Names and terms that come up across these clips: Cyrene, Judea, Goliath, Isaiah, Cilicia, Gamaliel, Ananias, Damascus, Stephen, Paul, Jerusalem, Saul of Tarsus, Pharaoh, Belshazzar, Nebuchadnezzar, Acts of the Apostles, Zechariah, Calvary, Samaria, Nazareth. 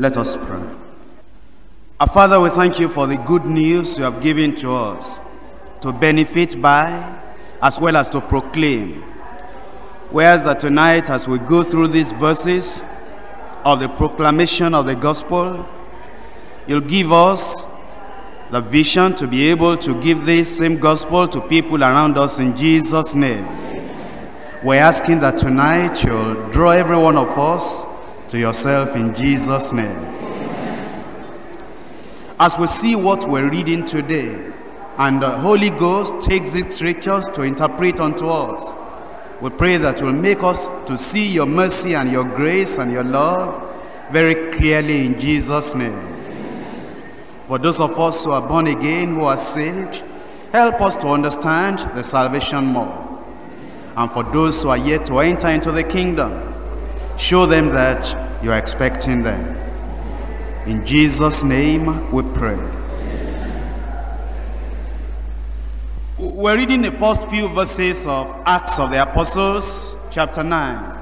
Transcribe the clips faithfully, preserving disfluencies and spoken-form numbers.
Let us pray. Our Father, we thank you for the good news you have given to us to benefit by as well as to proclaim. We ask that tonight, as we go through these verses of the proclamation of the gospel, you'll give us the vision to be able to give this same gospel to people around us in Jesus' name. Amen. We're asking that tonight you'll draw every one of us to yourself in Jesus' name. Amen. As we see what we're reading today, and the Holy Ghost takes these scriptures to interpret unto us, we pray that you'll make us to see your mercy and your grace and your love very clearly in Jesus' name. For those of us who are born again, who are saved, help us to understand the salvation more. And for those who are yet to enter into the kingdom, show them that you are expecting them. In Jesus' name we pray. We're reading the first few verses of Acts of the Apostles, chapter nine.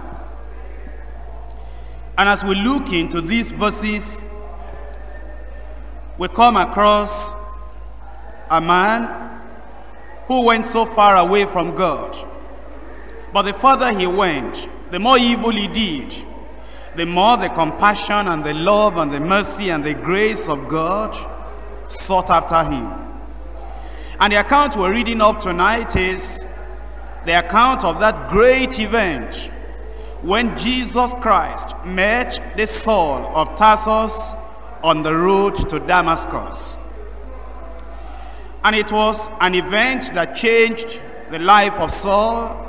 And as we look into these verses, we come across a man who went so far away from God. But the further he went, the more evil he did, the more the compassion and the love and the mercy and the grace of God sought after him. And the account we're reading up tonight is the account of that great event when Jesus Christ met the Saul of Tarsus on the road to Damascus. And it was an event that changed the life of Saul,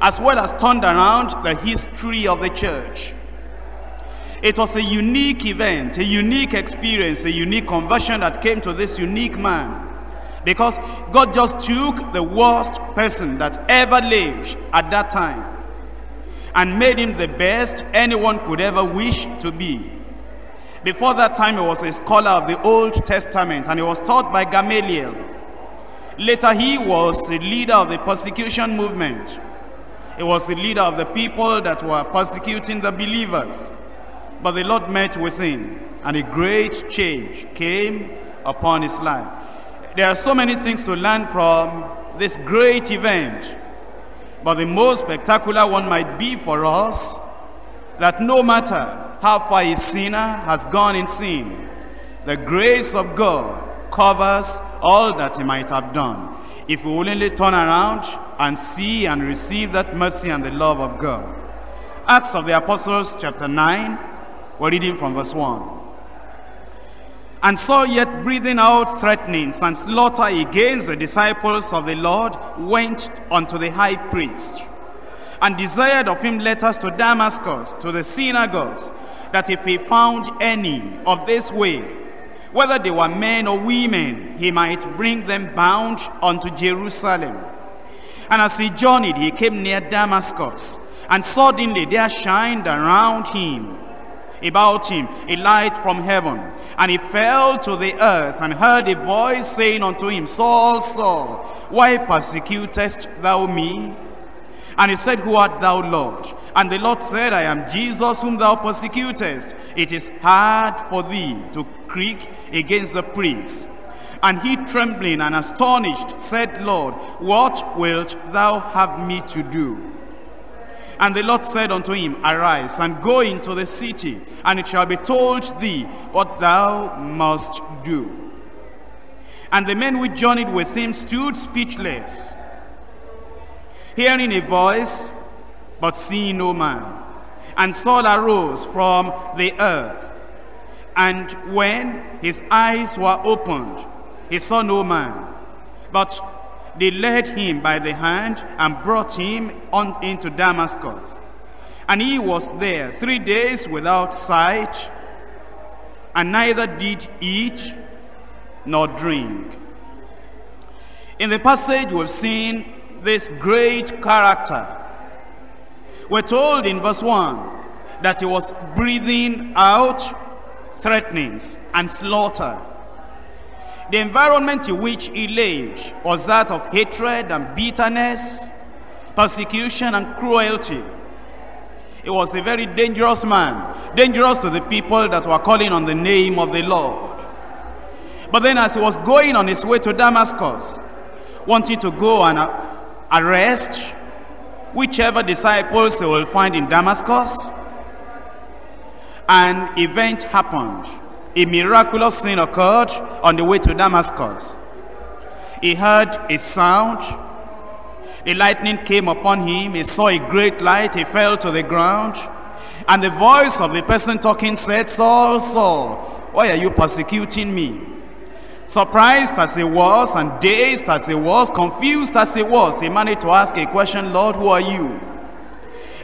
as well as turned around the history of the church. It was a unique event, a unique experience, a unique conversion that came to this unique man, because God just took the worst person that ever lived at that time and made him the best anyone could ever wish to be. Before that time, he was a scholar of the Old Testament, and he was taught by Gamaliel. Later, he was the leader of the persecution movement. He was the leader of the people that were persecuting the believers. But the Lord met with him, and a great change came upon his life. There are so many things to learn from this great event, but the most spectacular one might be for us that no matter how far a sinner has gone in sin, the grace of God covers all that he might have done, if we willingly turn around and see and receive that mercy and the love of God. Acts of the Apostles, chapter nine, we're reading from verse one. And Saul, yet breathing out threatenings and slaughter against the disciples of the Lord, went unto the high priest, and desired of him letters to Damascus, to the synagogues, that if he found any of this way, whether they were men or women, he might bring them bound unto Jerusalem. And as he journeyed, he came near Damascus, and suddenly there shined around him, about him, a light from heaven. And he fell to the earth, and heard a voice saying unto him, Saul, Saul, why persecutest thou me? And he said, Who art thou, Lord? And the Lord said, I am Jesus whom thou persecutest. It is hard for thee to creak against the pricks. And he, trembling and astonished, said, Lord, what wilt thou have me to do? And the Lord said unto him, Arise, and go into the city, and it shall be told thee what thou must do. And the men which journeyed with him stood speechless, hearing a voice, but seeing no man. And Saul arose from the earth, and when his eyes were opened, he saw no man. But they led him by the hand, and brought him on into Damascus. And he was there three days without sight, and neither did eat nor drink. In the passage we've seen this great character. We're told in verse one that he was breathing out threatenings and slaughter. The environment in which he lived was that of hatred and bitterness, persecution and cruelty. He was a very dangerous man, dangerous to the people that were calling on the name of the Lord. But then as he was going on his way to Damascus, wanting to go and arrest whichever disciples he will find in Damascus, an event happened. A miraculous scene occurred on the way to Damascus. He heard a sound. The lightning came upon him. He saw a great light. He fell to the ground. And the voice of the person talking said, "Saul, Saul, why are you persecuting me?" Surprised as he was, and dazed as he was, confused as he was, he managed to ask a question, "Lord, who are you?"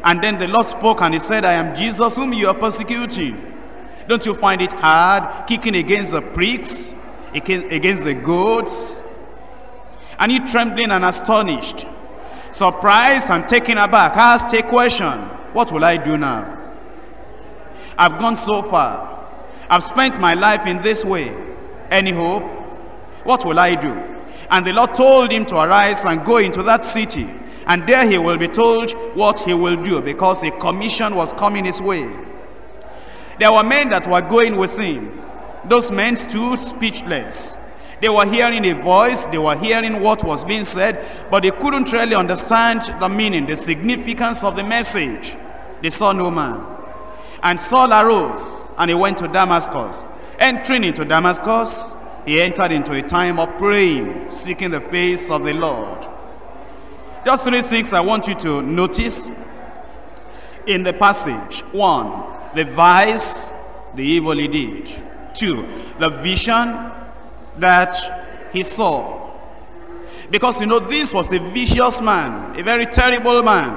And then the Lord spoke and he said, "I am Jesus whom you are persecuting. Don't you find it hard, kicking against the pricks, against the goats?" And he, trembling and astonished, surprised and taken aback, asked a question, "What will I do now? I've gone so far. I've spent my life in this way. Any hope? What will I do?" And the Lord told him to arise and go into that city, and there he will be told what he will do, because a commission was coming his way. There were men that were going with him. Those men stood speechless. They were hearing a voice, they were hearing what was being said, but they couldn't really understand the meaning, the significance of the message. They saw no man. And Saul arose, and he went to Damascus. Entering into Damascus, he entered into a time of praying, seeking the face of the Lord. Just three things I want you to notice in the passage. One, the vice, the evil he did. Two, the vision that he saw. Because you know, this was a vicious man, a very terrible man,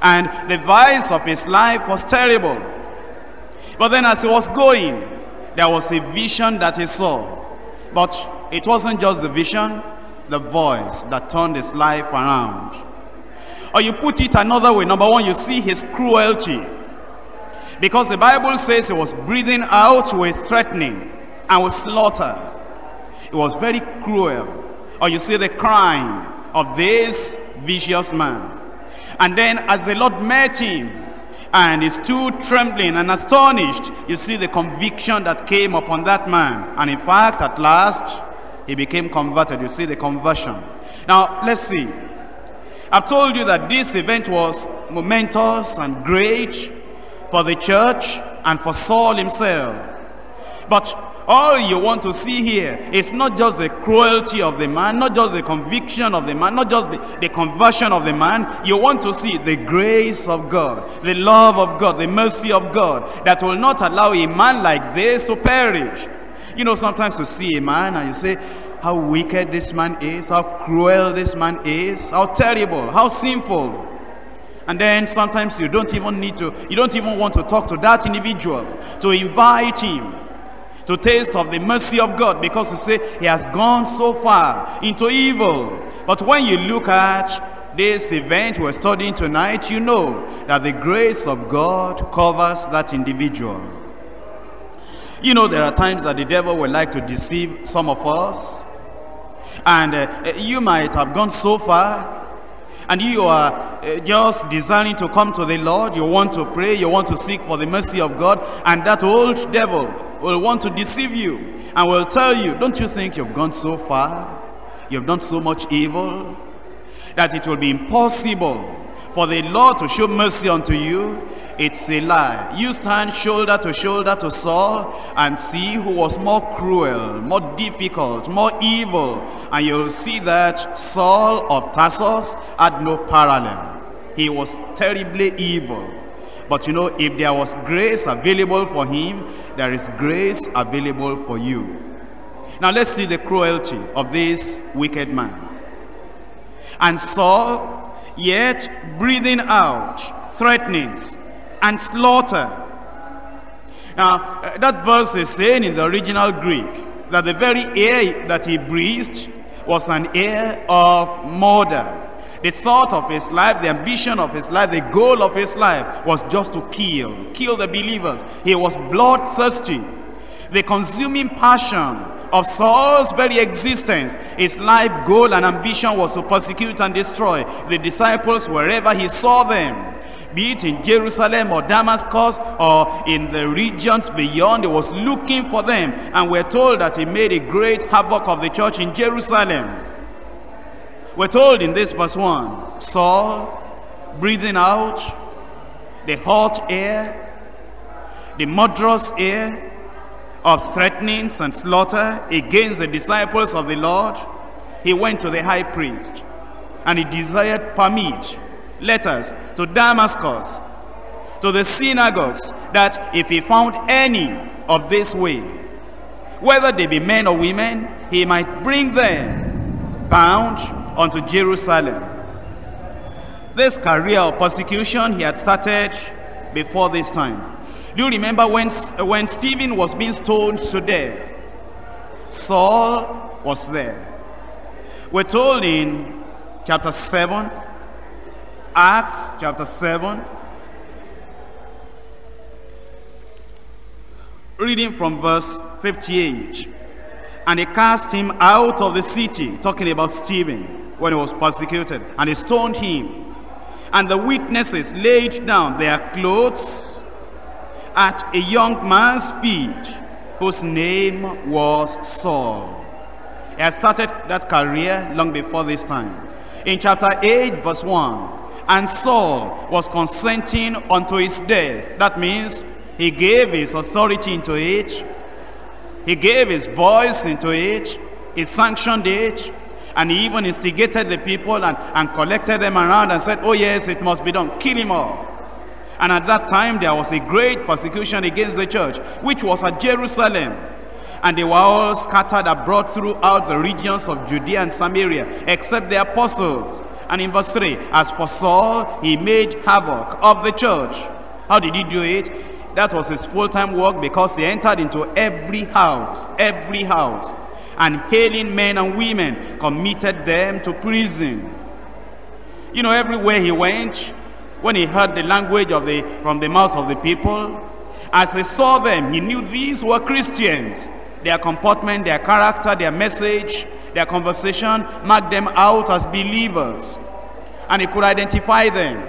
and the vice of his life was terrible. But then as he was going, there was a vision that he saw. But it wasn't just the vision, the voice that turned his life around. Or you put it another way, number one, you see his cruelty. Because the Bible says he was breathing out with threatening and with slaughter. It was very cruel. Or you see the crime of this vicious man. And then as the Lord met him, and he stood trembling and astonished, you see the conviction that came upon that man. And in fact, at last, he became converted. You see the conversion. Now, let's see. I've told you that this event was momentous and great for the church and for Saul himself. But all you want to see here is not just the cruelty of the man, not just the conviction of the man, not just the, the conversion of the man. You want to see the grace of God, the love of God, the mercy of God that will not allow a man like this to perish. You know, sometimes you see a man and you say, how wicked this man is, how cruel this man is, how terrible, how sinful. And then sometimes you don't even need to, you don't even want to talk to that individual, to invite him to taste of the mercy of God, because you say he has gone so far into evil. But when you look at this event we're studying tonight, you know that the grace of God covers that individual. You know, there are times that the devil would like to deceive some of us, and uh, you might have gone so far, and you are just desiring to come to the Lord. You want to pray, you want to seek for the mercy of God, and that old devil will want to deceive you and will tell you, don't you think you've gone so far, you've done so much evil, that it will be impossible for the Lord to show mercy unto you? It's a lie. You stand shoulder to shoulder to Saul and see who was more cruel, more difficult, more evil, and you'll see that Saul of Tarsus had no parallel. He was terribly evil. But you know, if there was grace available for him, there is grace available for you. Now let's see the cruelty of this wicked man. And Saul, yet breathing out threatenings and slaughter. Now that verse is saying in the original Greek that the very air that he breathed was an air of murder. The thought of his life, the ambition of his life, the goal of his life was just to kill, kill the believers. He was bloodthirsty. The consuming passion of Saul's very existence, his life goal and ambition was to persecute and destroy the disciples wherever he saw them. be it in Jerusalem or Damascus or in the regions beyond. He was looking for them, and we're told that he made a great havoc of the church in Jerusalem. We're told in this verse one, Saul, breathing out the hot air, the murderous air of threatenings and slaughter against the disciples of the Lord, he went to the high priest, and he desired permit, letters to Damascus, to the synagogues, that if he found any of this way, whether they be men or women, he might bring them bound unto Jerusalem. This career of persecution he had started before this time. Do you remember when, when Stephen was being stoned to death? Saul was there. We're told in chapter seven, Acts chapter seven, reading from verse fifty-eight, and he cast him out of the city, talking about Stephen when he was persecuted, and he stoned him. And the witnesses laid down their clothes at a young man's feet, whose name was Saul. He had started that career long before this time. In chapter eight, verse one, and Saul was consenting unto his death. That means he gave his authority into it, he gave his voice into it, he sanctioned it, and he even instigated the people and, and collected them around and said, oh yes, it must be done, kill him all. And at that time there was a great persecution against the church, which was at Jerusalem. And they were all scattered abroad throughout the regions of Judea and Samaria, except the apostles. And in verse three, as for Saul, he made havoc of the church. How did he do it? That was his full-time work, because he entered into every house, every house, and hailing men and women, committed them to prison. You know, everywhere he went, when he heard the language of the, from the mouths of the people, as he saw them, he knew these were Christians. Their comportment, their character, their message, their conversation marked them out as believers. And he could identify them.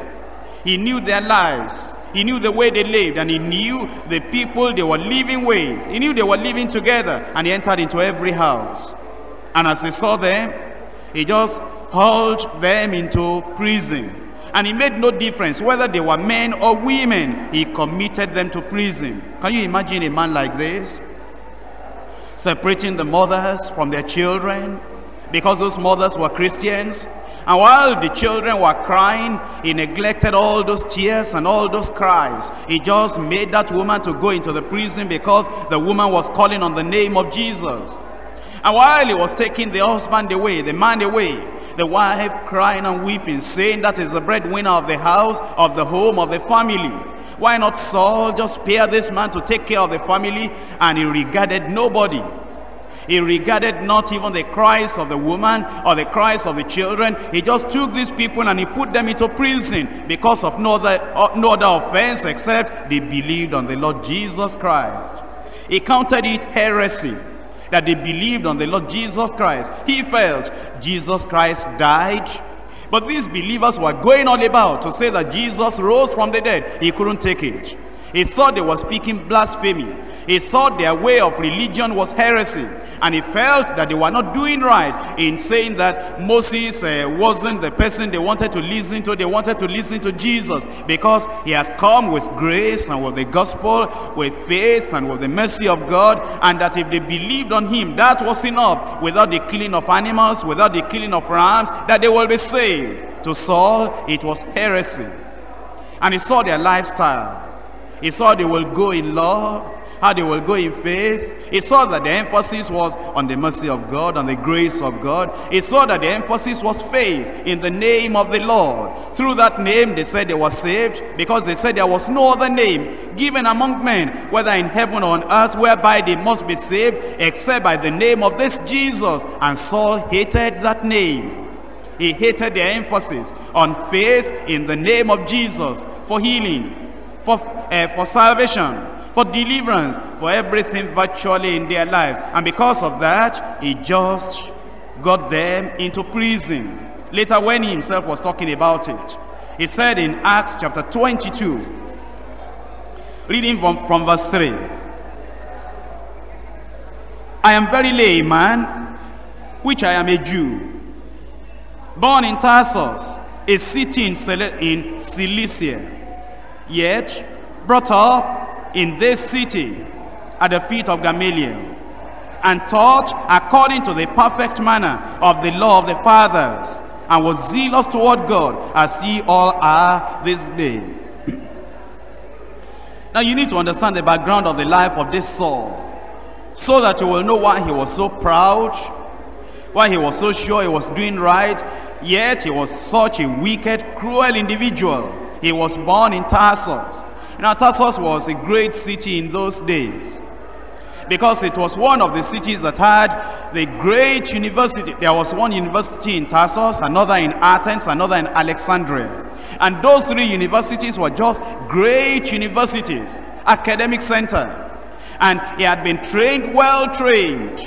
He knew their lives. He knew the way they lived, and he knew the people they were living with. He knew they were living together, and he entered into every house. And as he saw them, he just hauled them into prison. And it made no difference whether they were men or women. He committed them to prison. Can you imagine a man like this? Separating the mothers from their children, because those mothers were Christians. And while the children were crying, he neglected all those tears and all those cries. He just made that woman to go into the prison, because the woman was calling on the name of Jesus. And while he was taking the husband away, the man away, the wife crying and weeping, saying that is the breadwinner of the house, of the home, of the family. Why not Saul just spare this man to take care of the family? And he regarded nobody. He regarded not even the cries of the woman or the cries of the children. He just took these people and he put them into prison, because of no other, no other offense except they believed on the Lord Jesus Christ. He counted it heresy that they believed on the Lord Jesus Christ. He felt Jesus Christ died, but these believers were going all about to say that Jesus rose from the dead. He couldn't take it. He thought they were speaking blasphemy. He thought their way of religion was heresy, and he felt that they were not doing right in saying that Moses uh, wasn't the person they wanted to listen to. They wanted to listen to Jesus, because he had come with grace and with the gospel, with faith and with the mercy of God, and that if they believed on him, that was enough. Without the killing of animals, without the killing of rams, that they will be saved. To Saul, it was heresy. And he saw their lifestyle. He saw they will go in love, how they will go in faith. He saw that the emphasis was on the mercy of God, on the grace of God. He saw that the emphasis was faith in the name of the Lord. Through that name, they said they were saved, because they said there was no other name given among men, whether in heaven or on earth, whereby they must be saved, except by the name of this Jesus. And Saul hated that name. He hated the emphasis on faith in the name of Jesus for healing, for, uh, for salvation, for deliverance, for everything virtually in their lives. And because of that, he just got them into prison. Later, when he himself was talking about it, He said in Acts chapter twenty-two, reading from, from verse three, I am very lame man, which I am a Jew, born in Tarsus, a city in, Cil in Cilicia, yet brought up in this city at the feet of Gamaliel, and taught according to the perfect manner of the law of the fathers, and was zealous toward God, as ye all are this day. Now you need to understand the background of the life of this Saul, so that you will know why he was so proud, why he was so sure he was doing right, yet he was such a wicked, cruel individual. He was born in Tarsus. Now Tarsus was a great city in those days, because it was one of the cities that had the great university. There was one university in Tarsus, another in Athens, another in Alexandria. And those three universities were just great universities, academic center. And he had been trained, well trained,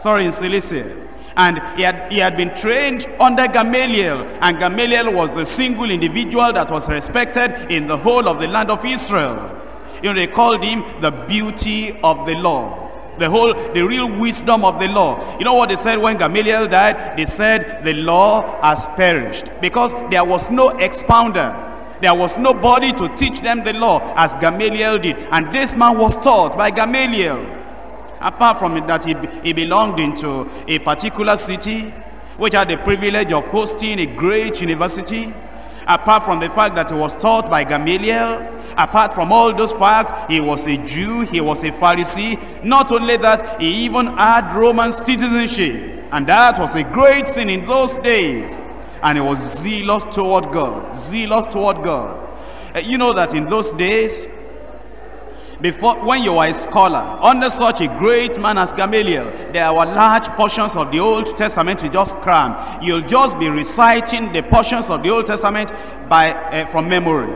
sorry, in Cilicia. And he had, he had been trained under Gamaliel. And Gamaliel was the single individual that was respected in the whole of the land of Israel. You know, they called him the beauty of the law, the whole, the real wisdom of the law. You know what they said when Gamaliel died? They said the law has perished, because there was no expounder. There was nobody to teach them the law as Gamaliel did. And this man was taught by Gamaliel. Apart from it that he, he belonged into a particular city which had the privilege of hosting a great university, apart from the fact that he was taught by Gamaliel, apart from all those facts, he was a Jew, he was a Pharisee. Not only that, he even had Roman citizenship. And that was a great sin in those days. And he was zealous toward God, zealous toward God. Uh, you know that in those days, before, when you were a scholar, under such a great man as Gamaliel, there were large portions of the Old Testament to just cram. You'll just be reciting the portions of the Old Testament by, uh, from memory.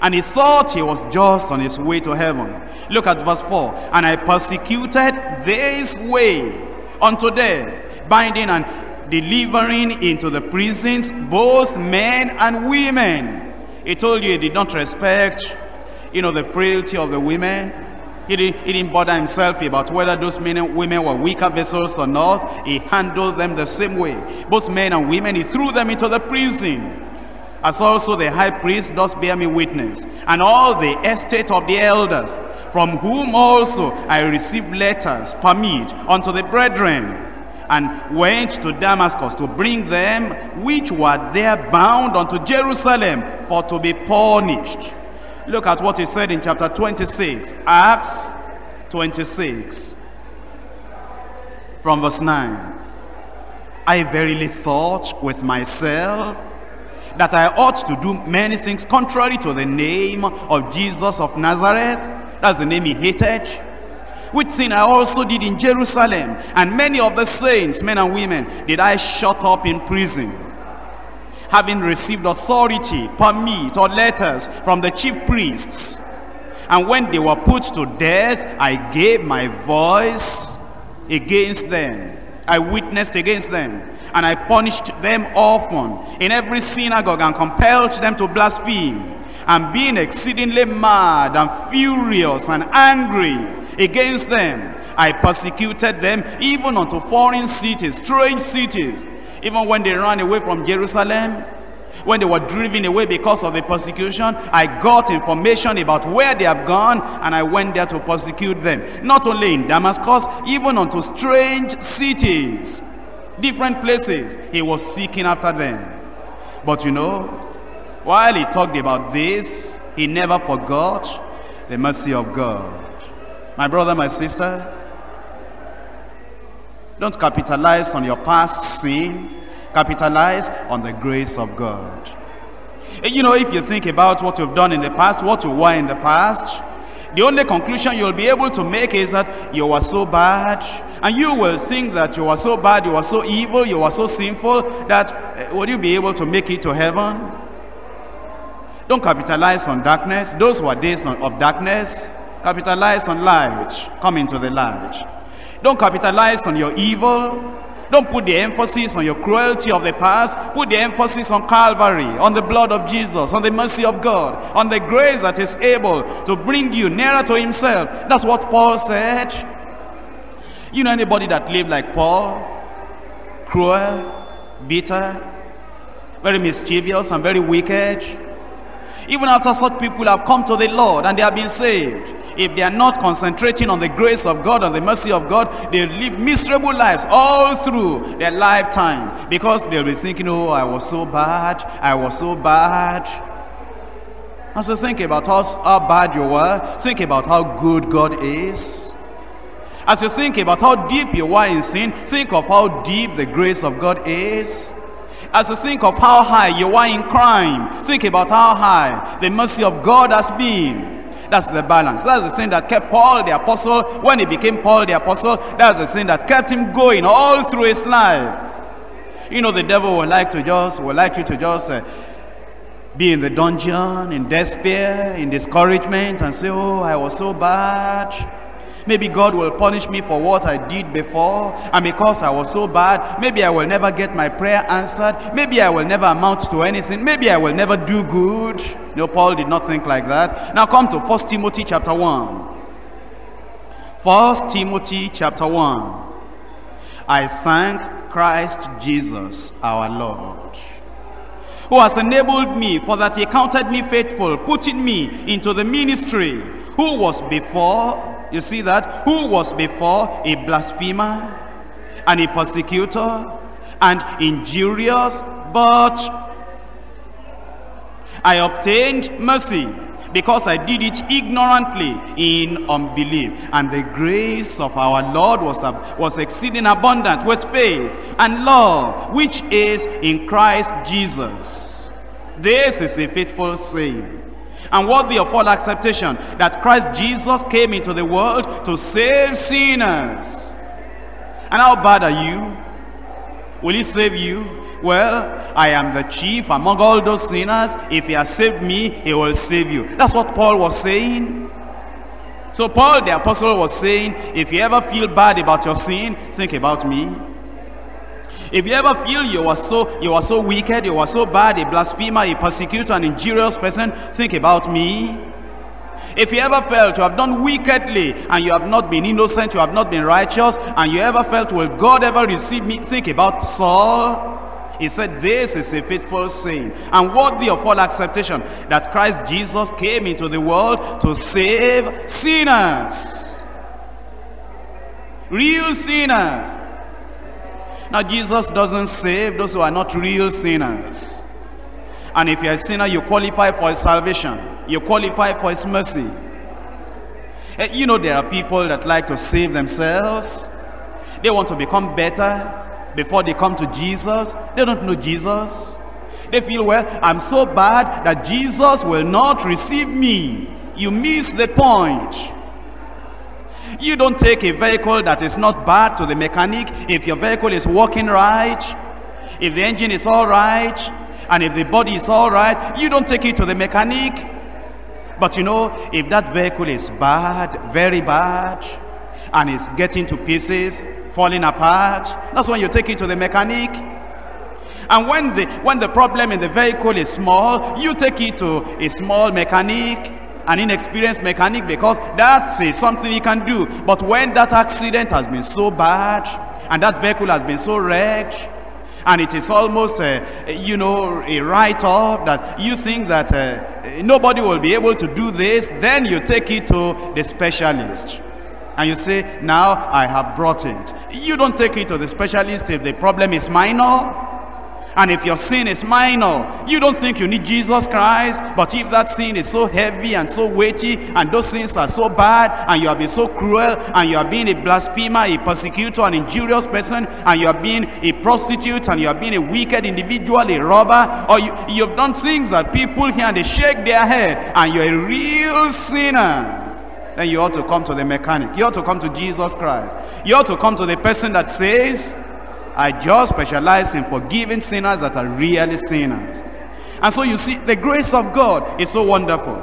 And he thought he was just on his way to heaven. Look at verse four. And I persecuted this way unto death, binding and delivering into the prisons both men and women. He told you he did not respect, you know, the frailty of the women. He didn't, he didn't bother himself about whether those men and women were weaker vessels or not. He handled them the same way. Both men and women, he threw them into the prison. As also the high priest doth bear me witness, and all the estate of the elders, from whom also I received letters, permit unto the brethren, and went to Damascus to bring them which were there bound unto Jerusalem for to be punished. Look at what he said in chapter twenty-six, Acts twenty-six, from verse nine. I verily thought with myself that I ought to do many things contrary to the name of Jesus of Nazareth. That's the name he hated. Which thing I also did in Jerusalem, and many of the saints, men and women, did I shut up in prison. Having received authority, permit, or letters from the chief priests. And when they were put to death, I gave my voice against them. I witnessed against them. And I punished them often in every synagogue, and compelled them to blaspheme. And being exceedingly mad and furious and angry against them, I persecuted them even unto foreign cities, strange cities. Even when they ran away from Jerusalem, when they were driven away because of the persecution, I got information about where they have gone, and I went there to persecute them. Not only in Damascus, even unto strange cities, different places he was seeking after them. But you know, while he talked about this, he never forgot the mercy of God. My brother, my sister, don't capitalize on your past sin. Capitalize on the grace of God. You know, if you think about what you've done in the past, what you were in the past, the only conclusion you'll be able to make is that you were so bad. And you will think that you were so bad, you were so evil, you were so sinful, that uh, would you be able to make it to heaven? Don't capitalize on darkness. Those were days of darkness. Capitalize on light. Come into the light. Don't capitalize on your evil. Don't put the emphasis on your cruelty of the past. Put the emphasis on Calvary, on the blood of Jesus, on the mercy of God, on the grace that is able to bring you nearer to himself. That's what Paul said. You know anybody that lived like Paul? Cruel, bitter, very mischievous and very wicked. Even after such people have come to the Lord and they have been saved, if they are not concentrating on the grace of God and the mercy of God, they live miserable lives all through their lifetime, because they'll be thinking, oh, I was so bad, I was so bad. And so think about how, how bad you were. Think about how good God is. As you think about how deep you were in sin, think of how deep the grace of God is. As you think of how high you were in crime, think about how high the mercy of God has been. That's the balance. That's the thing that kept Paul the apostle when he became Paul the apostle. That's the thing that kept him going all through his life. You know, the devil would like to just would like you to just uh, be in the dungeon, in despair, in discouragement, and say, "Oh, I was so bad. Maybe God will punish me for what I did before, and because I was so bad, maybe I will never get my prayer answered. Maybe I will never amount to anything. Maybe I will never do good." No, Paul did not think like that. Now come to First Timothy chapter one. First Timothy chapter one. I thank Christ Jesus our Lord, who has enabled me, for that he counted me faithful, putting me into the ministry, who was before, you see that, who was before a blasphemer and a persecutor and injurious, but I obtained mercy, because I did it ignorantly in unbelief. And the grace of our Lord was, was exceeding abundant with faith and love, which is in Christ Jesus. This is a faithful saying, and worthy of all acceptation, that Christ Jesus came into the world to save sinners. And how bad are you? Will he save you? Well, I am the chief among all those sinners. If he has saved me, he will save you. That's what Paul was saying. So Paul the apostle was saying, if you ever feel bad about your sin, think about me. If you ever feel you were so you were so wicked, you were so bad, a blasphemer, a persecutor, an injurious person, think about me. If you ever felt you have done wickedly and you have not been innocent, you have not been righteous, and you ever felt, will God ever receive me? Think about Saul. He said, this is a faithful saying, and worthy of all acceptation, that Christ Jesus came into the world to save sinners. Real sinners. Now, Jesus doesn't save those who are not real sinners. And if you're a sinner, you qualify for his salvation. You qualify for his mercy. You know, there are people that like to save themselves. They want to become better before they come to Jesus. They don't know Jesus. They feel, well, I'm so bad that Jesus will not receive me. You miss the point. You don't take a vehicle that is not bad to the mechanic if your vehicle is working right, if the engine is all right, and if the body is all right. You don't take it to the mechanic. But you know, if that vehicle is bad, very bad, and it's getting to pieces, falling apart, that's when you take it to the mechanic. And when the when the problem in the vehicle is small, you take it to a small mechanic, an inexperienced mechanic, because that's uh, something he can do. But when that accident has been so bad, and that vehicle has been so wrecked, and it is almost a, you know, a write-off that you think that uh, nobody will be able to do this, then you take it to the specialist. And you say, now I have brought it. You don't take it to the specialist if the problem is minor. And if your sin is minor, you don't think you need Jesus Christ. But if that sin is so heavy and so weighty, and those sins are so bad, and you have been so cruel, and you have been a blasphemer, a persecutor, an injurious person, and you have been a prostitute, and you have been a wicked individual, a robber, or you, you've done things that people hear and they shake their head, and you're a real sinner, then you ought to come to the mechanic. You ought to come to Jesus Christ. You ought to come to the person that says, I just specialize in forgiving sinners that are really sinners. And so you see, the grace of God is so wonderful.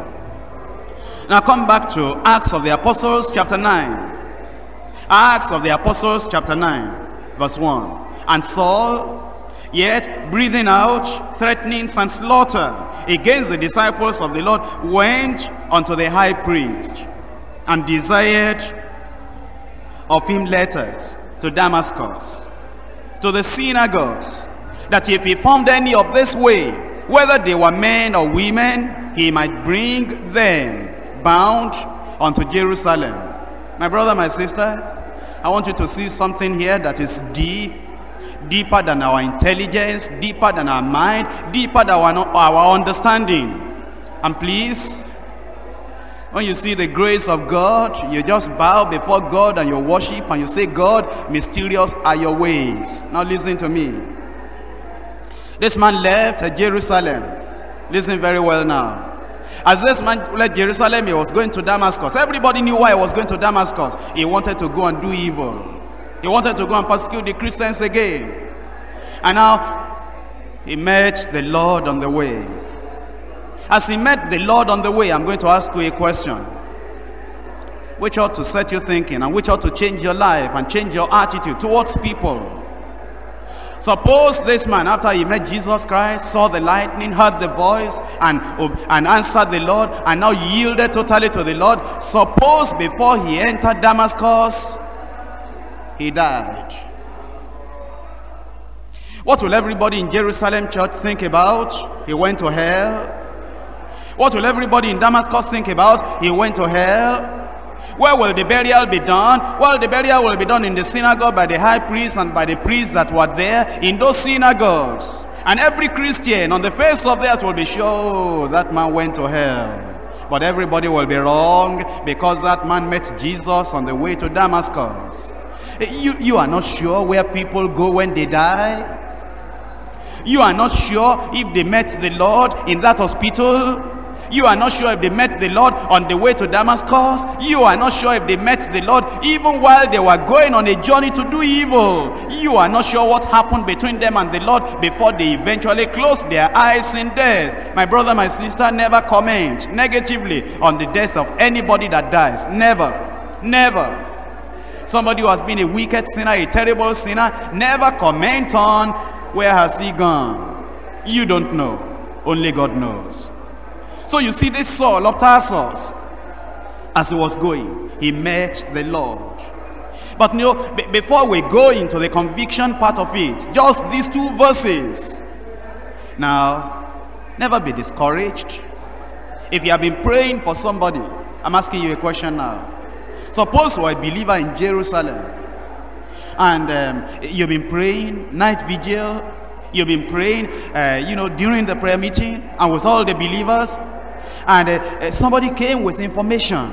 Now come back to Acts of the Apostles chapter nine. Acts of the Apostles chapter nine verse one. and Saul, yet breathing out threatenings and slaughter against the disciples of the Lord, went unto the high priest and desired of him letters to Damascus, to the synagogues, that if he found any of this way, whether they were men or women, he might bring them bound unto Jerusalem. My brother, my sister, I want you to see something here that is deep, deeper than our intelligence, deeper than our mind, deeper than our, our understanding. And please, when you see the grace of God, you just bow before God and you worship and you say, God, mysterious are your ways. Now listen to me. This man left Jerusalem. Listen very well now. As this man left Jerusalem, he was going to Damascus. Everybody knew why he was going to Damascus. He wanted to go and do evil. He wanted to go and persecute the Christians again. And now he met the Lord on the way. As he met the Lord on the way, I'm going to ask you a question, which ought to set you thinking and which ought to change your life and change your attitude towards people. Suppose this man, after he met Jesus Christ, saw the lightning, heard the voice, and, and answered the Lord, and now yielded totally to the Lord. Suppose before he entered Damascus, he died. What will everybody in Jerusalem church think about? He went to hell. What will everybody in Damascus think about? He went to hell. Where will the burial be done? Well, the burial will be done in the synagogue by the high priest and by the priests that were there in those synagogues. And every Christian on the face of the earth will be sure, oh, that man went to hell. But everybody will be wrong, because that man met Jesus on the way to Damascus. You, you are not sure where people go when they die? You are not sure if they met the Lord in that hospital? You are not sure if they met the Lord on the way to Damascus. You are not sure if they met the Lord even while they were going on a journey to do evil. You are not sure what happened between them and the Lord before they eventually closed their eyes in death. My brother, my sister, never comment negatively on the death of anybody that dies. Never. Never. Somebody who has been a wicked sinner, a terrible sinner, never comment on where has he gone. You don't know. Only God knows. So you see, this Saul of Tarsus, as he was going, he met the Lord. But you know, before we go into the conviction part of it, just these two verses. Now, never be discouraged. If you have been praying for somebody, I'm asking you a question now. Suppose you're a believer in Jerusalem, and um, you've been praying, night vigil, you've been praying, uh, you know, during the prayer meeting and with all the believers. And uh, somebody came with information,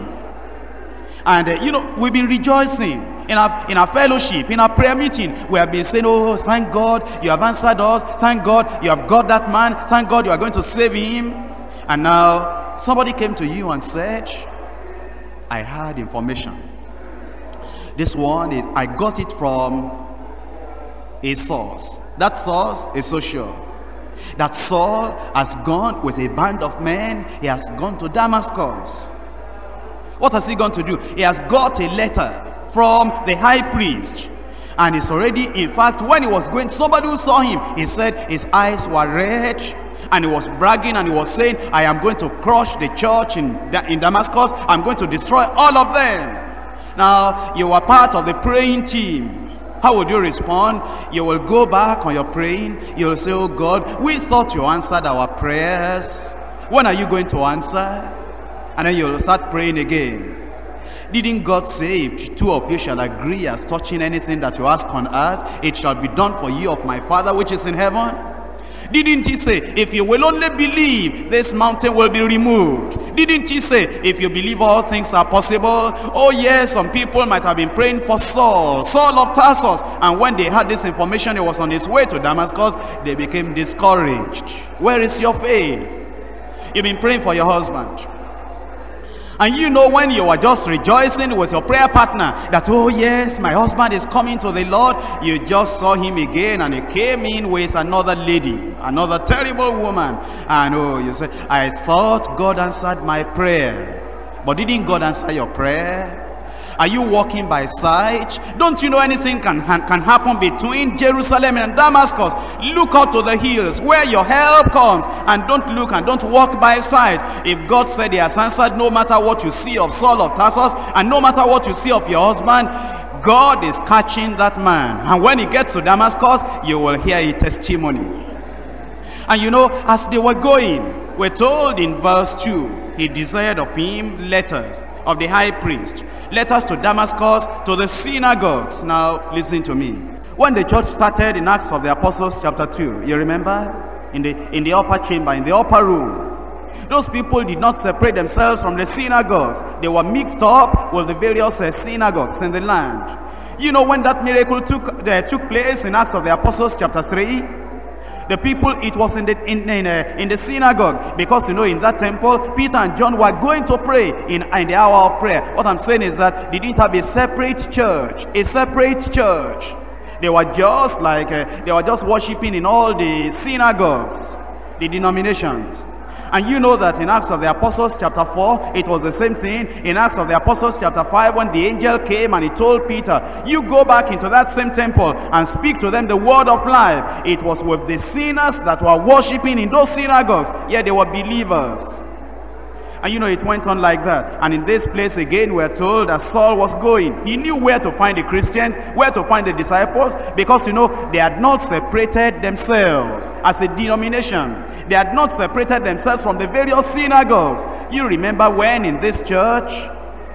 and uh, you know, we've been rejoicing in our in our fellowship, in our prayer meeting. We have been saying, oh, thank God you have answered us, thank God you have got that man, thank God you are going to save him. And now somebody came to you and said, I had information. This one is, I got it from a source. That source is so sure that Saul has gone with a band of men. He has gone to Damascus. What has he gone to do? He has got a letter from the high priest, and it's already, in fact, when he was going, somebody who saw him, he said his eyes were red, and he was bragging, and he was saying, I am going to crush the church in, in Damascus. I'm going to destroy all of them. Now, you were part of the praying team. How would you respond? You will go back on your praying. You will say, oh God, we thought you answered our prayers. When are you going to answer? And then you will start praying again. Didn't God say, if two of you shall agree as touching anything that you ask on earth, it shall be done for you of my Father which is in heaven? Didn't he say, if you will only believe, this mountain will be removed? Didn't he say, if you believe, all things are possible? Oh yes, some people might have been praying for Saul, Saul of Tarsus, and when they had this information, he was on his way to Damascus, they became discouraged. Where is your faith? You've been praying for your husband. And you know, when you are just rejoicing with your prayer partner that, oh yes, my husband is coming to the Lord, you just saw him again and he came in with another lady, another terrible woman. And oh, you say, I thought God answered my prayer. But didn't God answer your prayer? Are you walking by sight? Don't you know anything can, can happen between Jerusalem and Damascus? Look out to the hills where your help comes, and don't look and don't walk by sight. If God said he has answered, no matter what you see of Saul of Tarsus, and no matter what you see of your husband, God is catching that man. And when he gets to Damascus, you will hear a testimony. And you know, as they were going, we're told in verse two, he desired of him letters of the high priest, letters to Damascus, to the synagogues. Now, listen to me. When the church started in Acts of the Apostles chapter two, you remember? In the, in the upper chamber, in the upper room. Those people did not separate themselves from the synagogues. They were mixed up with the various uh, synagogues in the land. You know, when that miracle took, uh, took place in Acts of the Apostles chapter three, the people, it was in the, in, in, uh, in the synagogue, because you know in that temple Peter and John were going to pray in, in the hour of prayer. What I'm saying is that they didn't have a separate church, a separate church. They were just like, uh, they were just worshipping in all the synagogues, the denominations. And you know that in Acts of the Apostles chapter four, it was the same thing. In Acts of the Apostles chapter five, when the angel came and he told Peter, you go back into that same temple and speak to them the word of life. It was with the sinners that were worshipping in those synagogues. Yeah, they were believers. And you know, it went on like that. And in this place again, we're told that Saul was going. He knew where to find the Christians, where to find the disciples, because you know, they had not separated themselves as a denomination. They had not separated themselves from the various synagogues. You remember when in this church,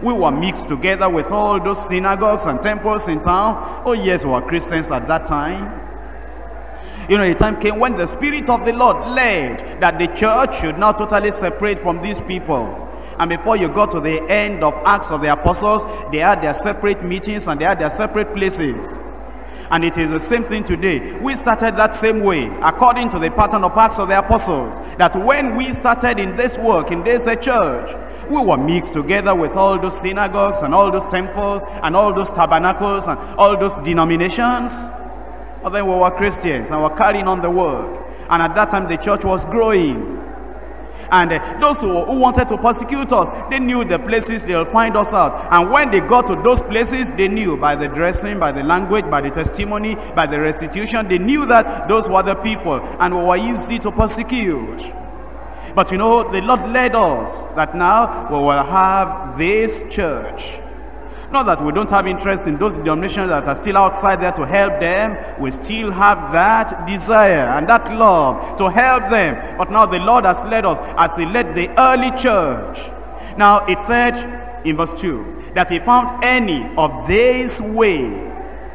we were mixed together with all those synagogues and temples in town. Oh yes, we were Christians at that time. You know, a time came when the Spirit of the Lord led that the church should not totally separate from these people. And before you got to the end of Acts of the Apostles, they had their separate meetings and they had their separate places. And it is the same thing today. We started that same way, according to the pattern of Acts of the Apostles, that when we started in this work, in this church, we were mixed together with all those synagogues and all those temples and all those tabernacles and all those denominations. But then we were Christians and we were carrying on the work. And at that time the church was growing. And uh, those who, who wanted to persecute us, they knew the places they'll find us out. And when they got to those places, they knew by the dressing, by the language, by the testimony, by the restitution, they knew that those were the people and we were easy to persecute. But you know, the Lord led us that now we will have this church. Not that we don't have interest in those denominations that are still outside there to help them. We still have that desire and that love to help them. But now the Lord has led us as he led the early church. Now it said in verse two that he found any of this way.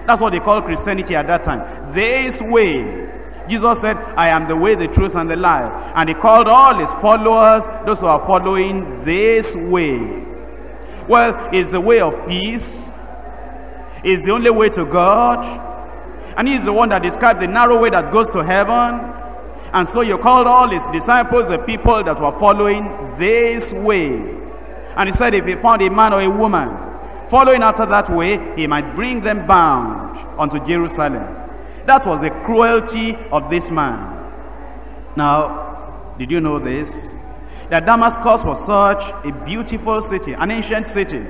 That's what they call Christianity at that time. This way. Jesus said, I am the way, the truth, and the life. And he called all his followers, those who are following this way. Well, it's the way of peace. It's the only way to God. And he's the one that described the narrow way that goes to heaven. And so you called all his disciples, the people that were following this way. And he said if he found a man or a woman following after that way, he might bring them bound unto Jerusalem. That was the cruelty of this man. Now, did you know this? That Damascus was such a beautiful city, an ancient city.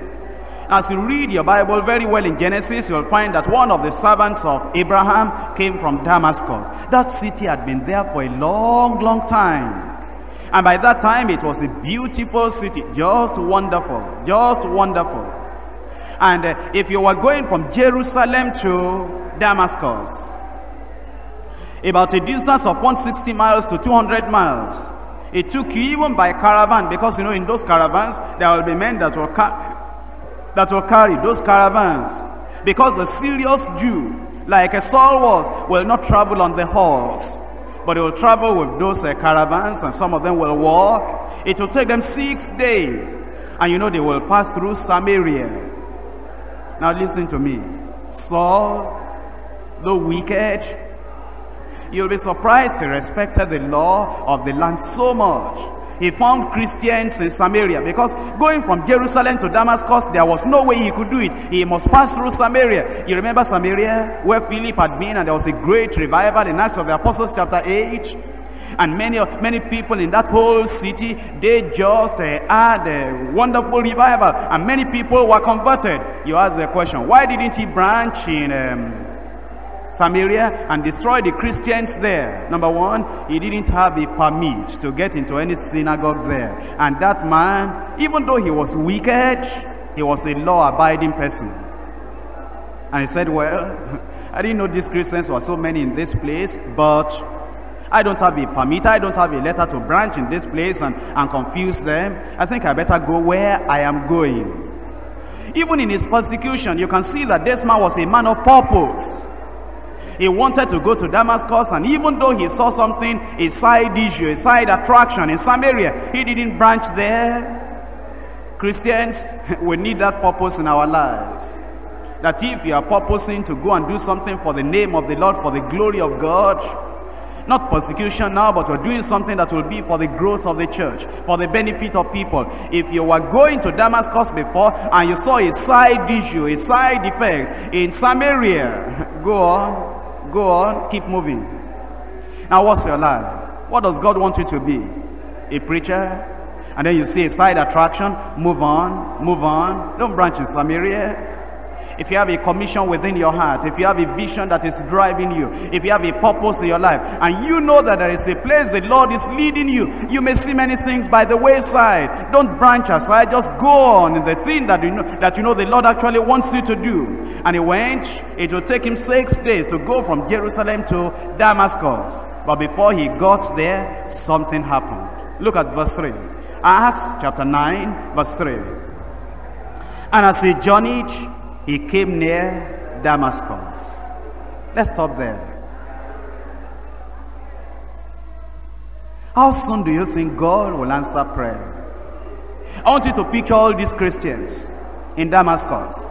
As you read your Bible very well in Genesis, you'll find that one of the servants of Abraham came from Damascus. That city had been there for a long, long time. And by that time, it was a beautiful city, just wonderful, just wonderful. And uh, if you were going from Jerusalem to Damascus, about a distance of one hundred sixty miles to two hundred miles, it took you even by caravan, because you know in those caravans there will be men that will, that will carry those caravans, because the serious Jew, like a Saul was, will not travel on the horse, but he will travel with those uh, caravans, and some of them will walk. It will take them six days, and you know they will pass through Samaria. Now listen to me, Saul, the wicked. You'll be surprised he respected the law of the land so much. He found Christians in Samaria, because going from Jerusalem to Damascus, there was no way he could do it. He must pass through Samaria. You remember Samaria, where Philip had been, and there was a great revival in Acts of the Apostles chapter eight? And many many people in that whole city, they just uh, had a wonderful revival, and many people were converted. You ask the question, why didn't he branch in um, Samaria and destroy the Christians there? Number one, he didn't have a permit to get into any synagogue there. And that man, even though he was wicked, he was a law-abiding person. And he said, well, I didn't know these Christians were so many in this place, but I don't have a permit, I don't have a letter to branch in this place and, and confuse them. I think I better go where I am going. Even in his persecution, you can see that this man was a man of purpose. He wanted to go to Damascus, and even though he saw something, a side issue, a side attraction in Samaria, he didn't branch there. Christians, we need that purpose in our lives. That if you are purposing to go and do something for the name of the Lord, for the glory of God, not persecution now, but you're doing something that will be for the growth of the church, for the benefit of people. If you were going to Damascus before and you saw a side issue, a side effect in Samaria, go on, go on, keep moving. Now what's your life? What does God want you to be? A preacher? And then you see a side attraction, move on, move on, don't branch in Samaria. If you have a commission within your heart, if you have a vision that is driving you, if you have a purpose in your life, and you know that there is a place the Lord is leading you, you may see many things by the wayside. Don't branch aside, just go on in the thing that you know that you know the Lord actually wants you to do. And he went, it will take him six days to go from Jerusalem to Damascus. But before he got there, something happened. Look at verse three. Acts chapter nine, verse three. And as he journeyed, he came near Damascus. Let's stop there. How soon do you think God will answer prayer? I want you to picture all these Christians in Damascus.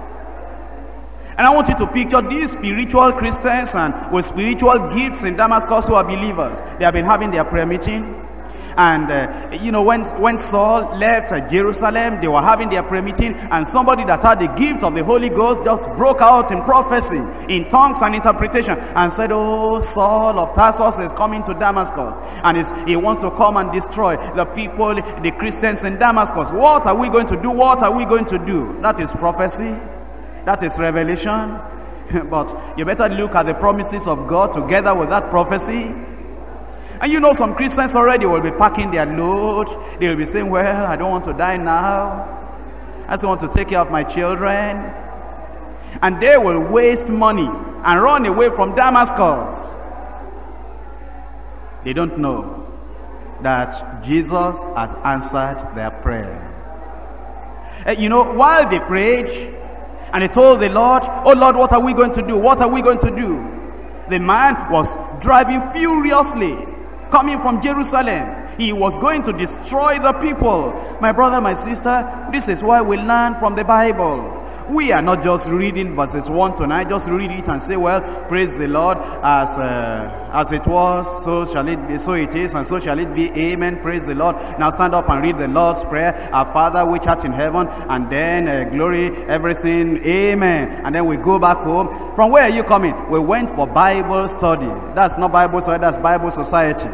And I want you to picture these spiritual Christians and with spiritual gifts in Damascus who are believers. They have been having their prayer meeting. And uh, you know, when when Saul left uh, Jerusalem, they were having their prayer meeting, and somebody that had the gift of the Holy Ghost just broke out in prophecy, in tongues and interpretation, and said, "Oh, Saul of Tarsus is coming to Damascus, and he wants to come and destroy the people, the Christians in Damascus. What are we going to do? What are we going to do?" That is prophecy. That is revelation. But you better look at the promises of God together with that prophecy. And you know, some Christians already will be packing their load. They will be saying, well, I don't want to die now. I just want to take care of my children. And they will waste money and run away from Damascus. They don't know that Jesus has answered their prayer. And you know, while they prayed, and they told the Lord, oh Lord, what are we going to do? What are we going to do? The man was driving furiously, coming from Jerusalem. He was going to destroy the people. My brother, my sister, this is why we learn from the Bible. We are not just reading verses one tonight, just read it and say, well, praise the Lord, as uh, as it was, so shall it be, so it is, and so shall it be, amen, praise the Lord. Now stand up and read the Lord's Prayer, our Father which art in heaven, and then uh, glory, everything, amen. And then we go back home. From where are you coming? We went for Bible study. That's not Bible study, that's Bible Society.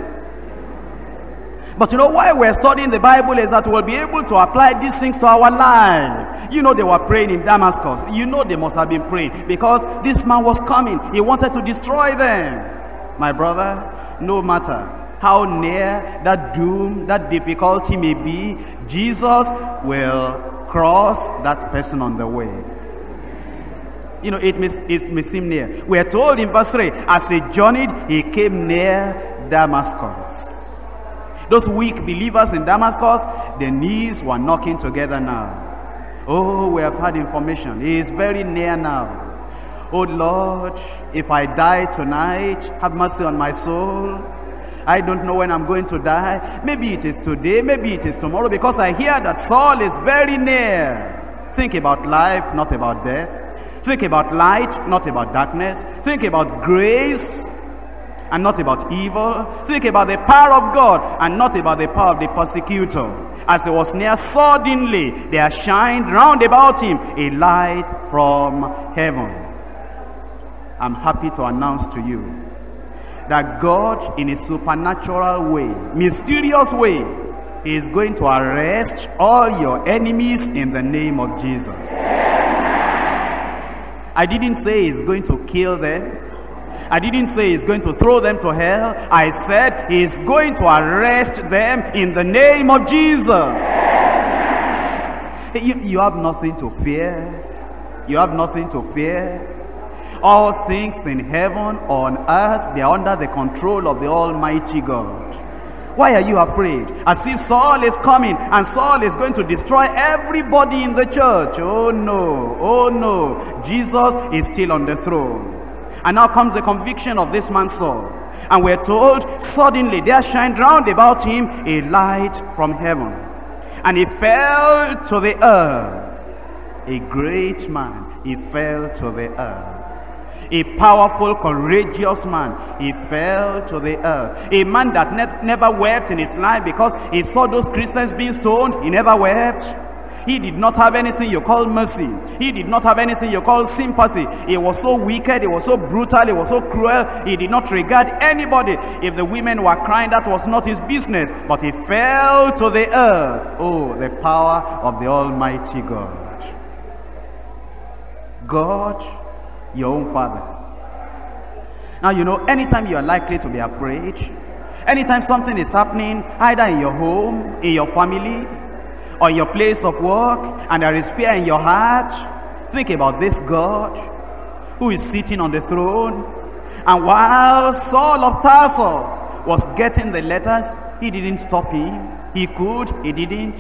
But you know why we're studying the Bible is that we'll be able to apply these things to our life. You know, they were praying in Damascus. You know, they must have been praying, because this man was coming. He wanted to destroy them. My brother, no matter how near that doom, that difficulty may be, Jesus will cross that person on the way. You know, it may, it may seem near. We are told in verse three, as he journeyed, he came near Damascus. Those weak believers in Damascus, their knees were knocking together now. Oh, we have had information. He is very near now. Oh Lord, if I die tonight, have mercy on my soul. I don't know when I'm going to die. Maybe it is today, maybe it is tomorrow, because I hear that Saul is very near. Think about life, not about death. Think about light, not about darkness. Think about grace and not about evil. Think about the power of God and not about the power of the persecutor. As he was near, suddenly there shined round about him a light from heaven. I'm happy to announce to you that God, in a supernatural way, mysterious way, is going to arrest all your enemies in the name of Jesus. Amen. I didn't say he's going to kill them. I didn't say he's going to throw them to hell. I said he's going to arrest them in the name of Jesus. Amen. You, you have nothing to fear. You have nothing to fear. All things in heaven, on earth, they are under the control of the Almighty God. Why are you afraid? As if Saul is coming and Saul is going to destroy everybody in the church. Oh no, oh no. Jesus is still on the throne. And now comes the conviction of this man Saul. And we're told, suddenly there shined round about him a light from heaven. And he fell to the earth. A great man, he fell to the earth. A powerful, courageous man, he fell to the earth. A man that ne never wept in his life, because he saw those Christians being stoned, he never wept. He did not have anything you call mercy. He did not have anything you call sympathy. He was so wicked, he was so brutal, he was so cruel. He did not regard anybody. If the women were crying, that was not his business. But he fell to the earth. Oh, the power of the Almighty God. God, your own Father. Now you know, anytime you are likely to be afraid, anytime something is happening either in your home, in your family, or your place of work, and there is fear in your heart, think about this God who is sitting on the throne. And while Saul of Tarsus was getting the letters, he didn't stop him. He could, he didn't.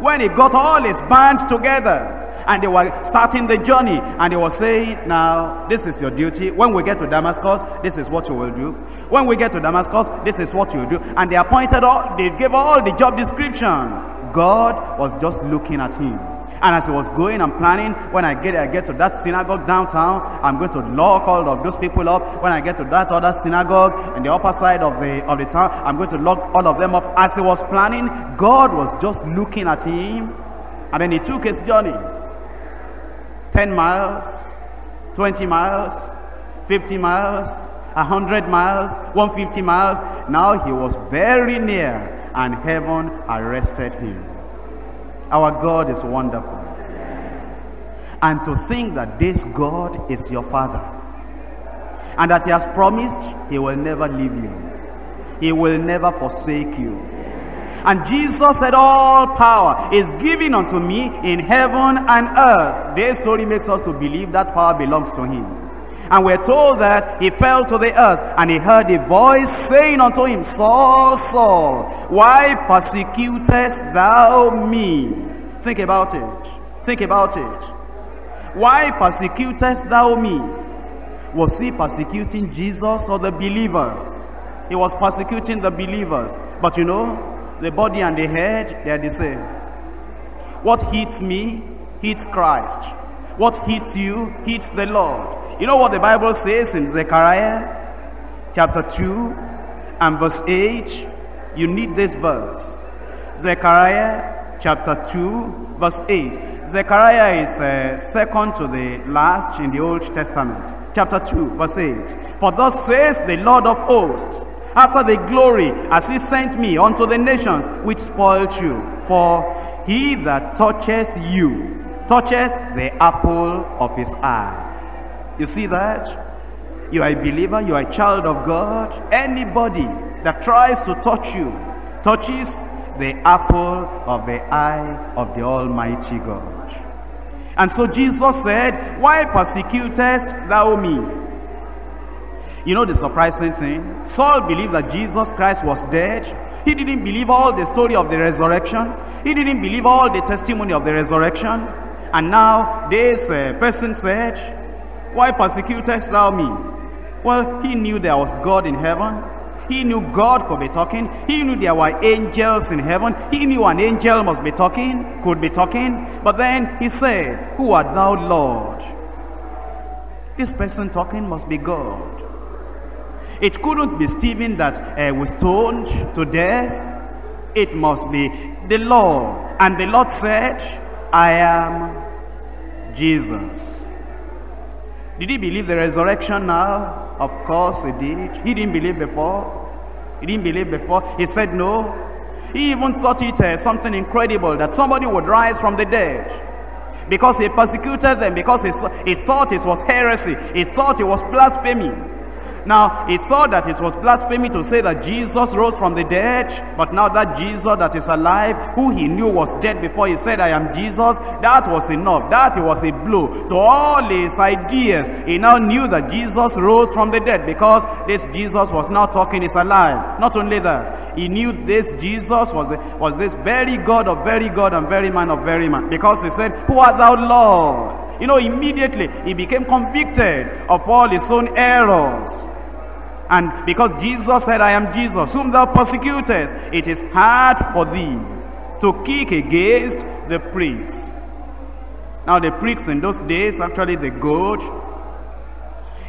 When he got all his band together, and they were starting the journey, and they were saying, now this is your duty. When we get to Damascus, this is what you will do. When we get to Damascus, this is what you do. And they appointed all, they gave all the job description. God was just looking at him. And as he was going and planning, when I get I get to that synagogue downtown, I'm going to lock all of those people up. When I get to that other synagogue in the upper side of the of the town, I'm going to lock all of them up. As he was planning, God was just looking at him. And then he took his journey. ten miles, twenty miles, fifty miles, one hundred miles, one hundred fifty miles. Now he was very near, and heaven arrested him. Our God is wonderful. And to think that this God is your Father, and that he has promised he will never leave you. He will never forsake you. And Jesus said, all power is given unto me in heaven and earth. This story makes us to believe that power belongs to him. And we're told that he fell to the earth, and he heard a voice saying unto him, Saul, Saul, why persecutest thou me? Think about it. Think about it. Why persecutest thou me? Was he persecuting Jesus or the believers? He was persecuting the believers. But you know, the body and the head, they are the same. What hits me, hits Christ. What hits you, hits the Lord. You know what the Bible says in Zechariah chapter two and verse eight? You need this verse. Zechariah chapter two verse eight. Zechariah is uh, second to the last in the Old Testament. Chapter two verse eight. For thus says the Lord of hosts, after the glory, as he sent me unto the nations which spoilt you. For he that toucheth you, toucheth the apple of his eye. You see that? You are a believer, you are a child of God. Anybody that tries to touch you, touches the apple of the eye of the Almighty God. And so Jesus said, why persecutest thou me? You know the surprising thing? Saul believed that Jesus Christ was dead. He didn't believe all the story of the resurrection. He didn't believe all the testimony of the resurrection. And now this uh, person said, why persecutest thou me? Well, he knew there was God in heaven. He knew God could be talking. He knew there were angels in heaven. He knew an angel must be talking, could be talking. But then he said, who art thou, Lord? This person talking must be God. It couldn't be Stephen that uh, was stoned to death. It must be the Lord. And the Lord said, I am Jesus. Did he believe the resurrection now? Of course he did. He didn't believe before. He didn't believe before. He said no. He even thought it uh, something incredible that somebody would rise from the dead. Because he persecuted them, because he, he thought it was heresy, he thought it was blasphemy. Now, he thought that it was blasphemy to say that Jesus rose from the dead, but now that Jesus that is alive, who he knew was dead before he said, I am Jesus, that was enough. That was a blow to all his ideas. He now knew that Jesus rose from the dead because this Jesus was now talking is alive. Not only that, he knew this Jesus was, the, was this very God of very God and very man of very man, because he said, who art thou, Lord? You know, immediately he became convicted of all his own errors. And because Jesus said, I am Jesus, whom thou persecutest, it is hard for thee to kick against the pricks. Now the pricks in those days, actually the goad,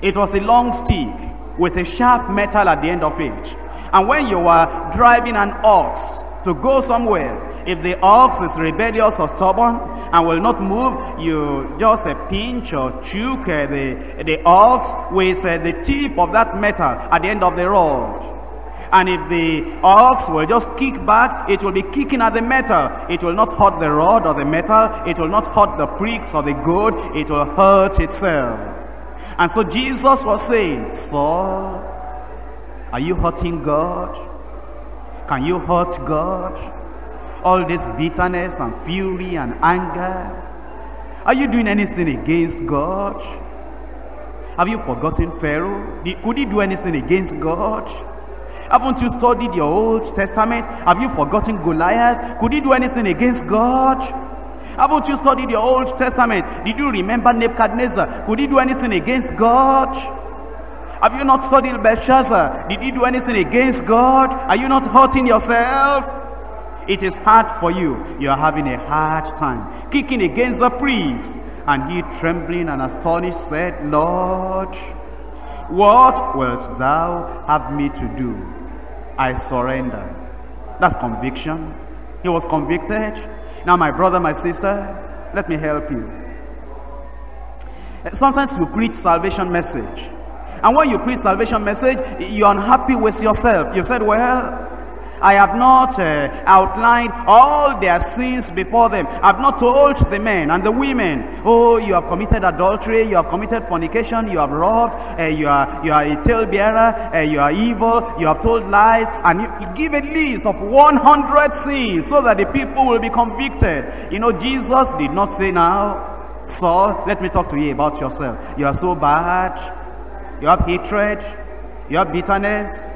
it was a long stick with a sharp metal at the end of it. And when you were driving an ox to go somewhere, if the ox is rebellious or stubborn and will not move, you just uh, pinch or choke uh, the, the ox with uh, the tip of that metal at the end of the rod. And if the ox will just kick back, it will be kicking at the metal. It will not hurt the rod or the metal. It will not hurt the pricks or the goad. It will hurt itself. And so Jesus was saying, Saul, are you hurting God? Can you hurt God? All this bitterness and fury and anger. Are you doing anything against God? Have you forgotten Pharaoh? Did, could he do anything against God? Haven't you studied your Old Testament? Have you forgotten Goliath? Could he do anything against God? Haven't you studied your Old Testament? Did you remember Nebuchadnezzar? Could he do anything against God? Have you not studied Belshazzar? Did you do anything against God? Are you not hurting yourself? It is hard for you. You are having a hard time. Kicking against the pricks. And he, trembling and astonished, said, Lord, what wilt thou have me to do? I surrender. That's conviction. He was convicted. Now, my brother, my sister, let me help you. Sometimes you preach salvation message. And when you preach salvation message, you're unhappy with yourself. You said, well, I have not uh, outlined all their sins before them. I have not told the men and the women, oh, you have committed adultery, you have committed fornication, you have robbed, uh, you, are, you are a talebearer, uh, you are evil, you have told lies. And you give a list of one hundred sins so that the people will be convicted. You know, Jesus did not say, now, Saul, let me talk to you about yourself. You are so bad. You have hatred, you have bitterness,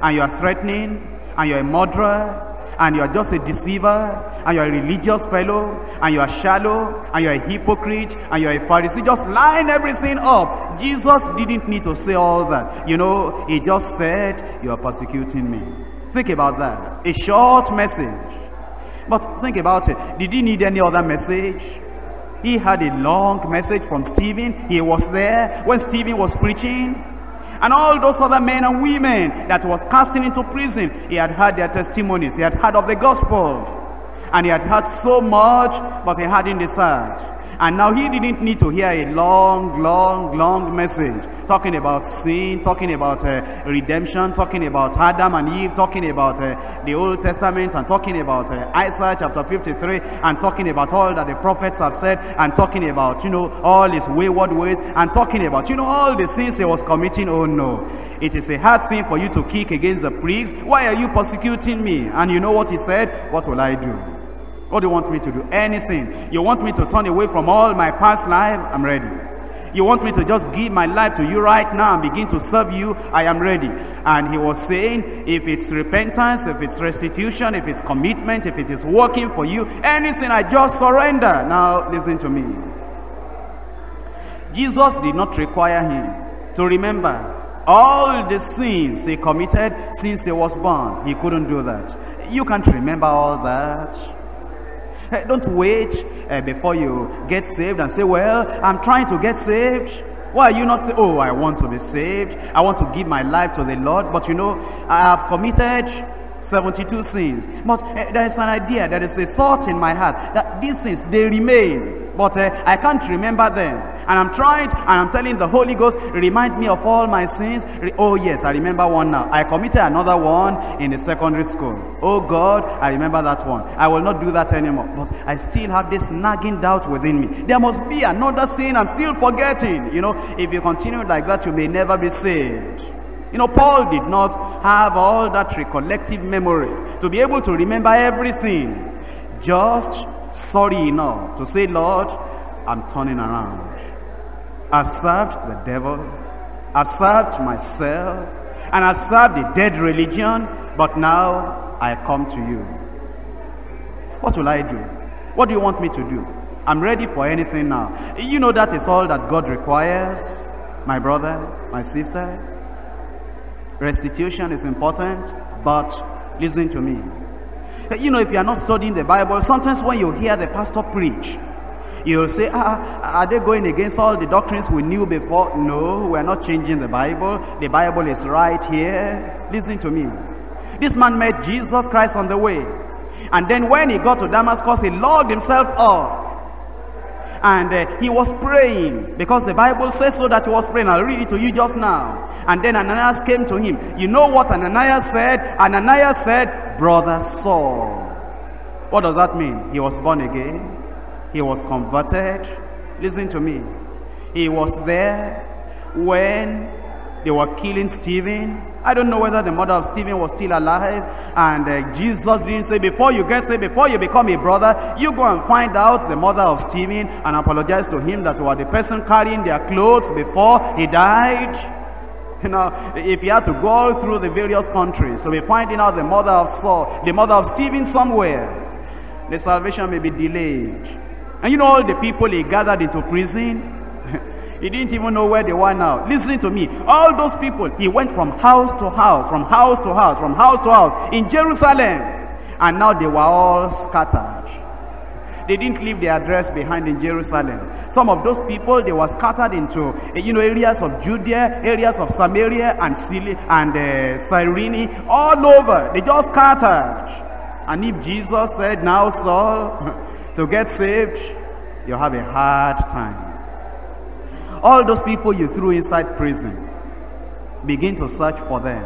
and you are threatening, and you're a murderer, and you're just a deceiver, and you're a religious fellow, and you're shallow, and you're a hypocrite, and you're a Pharisee. Just line everything up. Jesus didn't need to say all that. You know, he just said, you are persecuting me. Think about that. A short message. But think about it. Did he need any other message? He had a long message from Stephen. He was there when Stephen was preaching. And all those other men and women that was casting into prison, he had heard their testimonies. He had heard of the gospel. And he had heard so much, but he hadn't decided. And now he didn't need to hear a long, long, long message. Talking about sin, talking about uh, redemption, talking about Adam and Eve, talking about uh, the Old Testament, and talking about uh, Isaiah chapter fifty-three, and talking about all that the prophets have said, and talking about, you know, all his wayward ways, and talking about, you know, all the sins he was committing. Oh no, it is a hard thing for you to kick against the pricks. Why are you persecuting me? And you know what he said? What will I do? What do you want me to do? Anything. You want me to turn away from all my past life? I'm ready. You want me to just give my life to you right now and begin to serve you? I am ready. And he was saying, if it's repentance, if it's restitution, if it's commitment, if it is working for you, anything, I just surrender. Now, listen to me. Jesus did not require him to remember all the sins he committed since he was born. He couldn't do that. You can't remember all that. Don't wait uh, before you get saved and say, well, I'm trying to get saved. Why are you not saying, oh, I want to be saved. I want to give my life to the Lord. But you know, I have committed seventy-two sins. But uh, there is an idea, there is a thought in my heart that these sins, they remain. But uh, I can't remember them. I am trying, I am telling the Holy Ghost, remind me of all my sins. Oh yes, I remember one now. I committed another one in the secondary school. Oh God, I remember that one. I will not do that anymore. But I still have this nagging doubt within me. There must be another sin I'm still forgetting. You know, if you continue like that, you may never be saved. You know, Paul did not have all that recollective memory to be able to remember everything. Just sorry enough to say, Lord, I'm turning around. I've served the devil, I've served myself, and I've served the dead religion, but now I come to you. What will I do? What do you want me to do? I'm ready for anything now. You know, that is all that God requires, my brother, my sister. Restitution is important, but listen to me. You know, if you are not studying the Bible, sometimes when you hear the pastor preach, you'll say, ah, are they going against all the doctrines we knew before? No, we're not changing the Bible. The Bible is right here. Listen to me. This man met Jesus Christ on the way. And then when he got to Damascus, he locked himself up. And uh, he was praying, because the Bible says so that he was praying. I'll read it to you just now. And then Ananias came to him. You know what Ananias said? Ananias said, Brother Saul. What does that mean? He was born again. He was converted. Listen to me. He was there when they were killing Stephen. I don't know whether the mother of Stephen was still alive. And uh, Jesus didn't say, before you get saved, before you become a brother, you go and find out the mother of Stephen and apologize to him that you are the person carrying their clothes before he died. You know, if you had to go all through the various countries, so we're finding out the mother of Saul, the mother of Stephen somewhere. The salvation may be delayed. And you know, all the people he gathered into prison, he didn't even know where they were now. Listen to me. All those people, he went from house to house, from house to house, from house to house in Jerusalem. And now they were all scattered. They didn't leave their address behind in Jerusalem. Some of those people, they were scattered into, you know, areas of Judea, areas of Samaria and Cilicia and uh, Cyrene, all over. They just scattered. And if Jesus said, now Saul, to get saved, you have a hard time. All those people you threw inside prison, begin to search for them.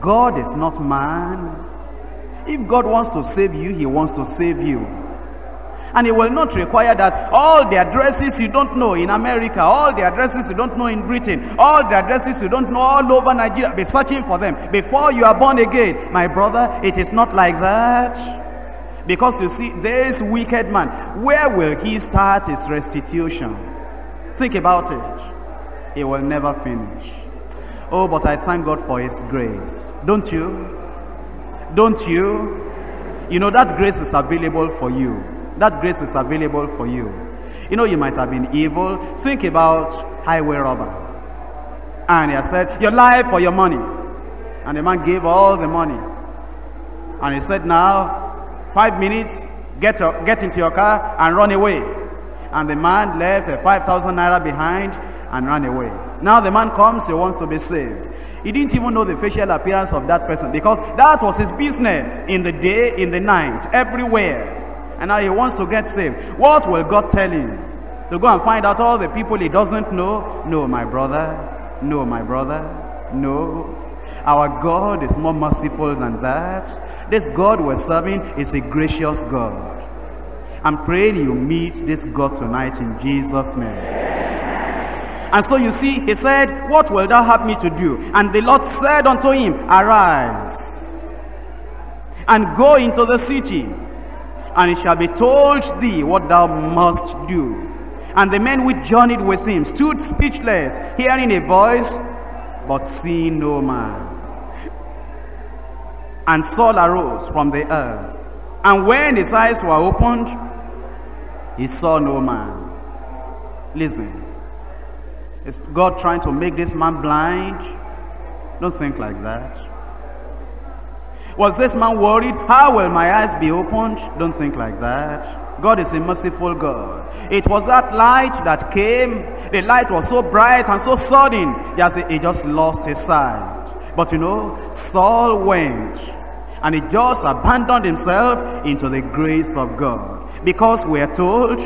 God is not man. If God wants to save you, he wants to save you. And it will not require that all the addresses you don't know in America, all the addresses you don't know in Britain, all the addresses you don't know all over Nigeria, be searching for them before you are born again. My brother, it is not like that. Because you see, this wicked man, where will he start his restitution? Think about it. He will never finish. Oh, but I thank God for his grace. Don't you? Don't you? You know, that grace is available for you. That grace is available for you. You know, you might have been evil. Think about highway robber. And he said, your life or your money. And the man gave all the money. And he said, now, five minutes, get, your, get into your car and run away. And the man left a five thousand naira behind and ran away. Now the man comes, he wants to be saved. He didn't even know the facial appearance of that person, because that was his business in the day, in the night, everywhere. And now he wants to get saved. What will God tell him? To go and find out all the people he doesn't know? No, my brother. No, my brother. No. Our God is more merciful than that. This God we're serving is a gracious God. I'm praying you meet this God tonight in Jesus' name. And so you see, he said, what will thou have me to do? And the Lord said unto him, arise and go into the city, and it shall be told thee what thou must do. And the men which journeyed with him stood speechless, hearing a voice, but seeing no man. And Saul arose from the earth, and when his eyes were opened, he saw no man. Listen, is God trying to make this man blind? Don't think like that. Was this man worried? How will my eyes be opened? Don't think like that. God is a merciful God. It was that light that came. The light was so bright and so sudden, he just lost his sight. But you know, Saul went and he just abandoned himself into the grace of God. Because we are told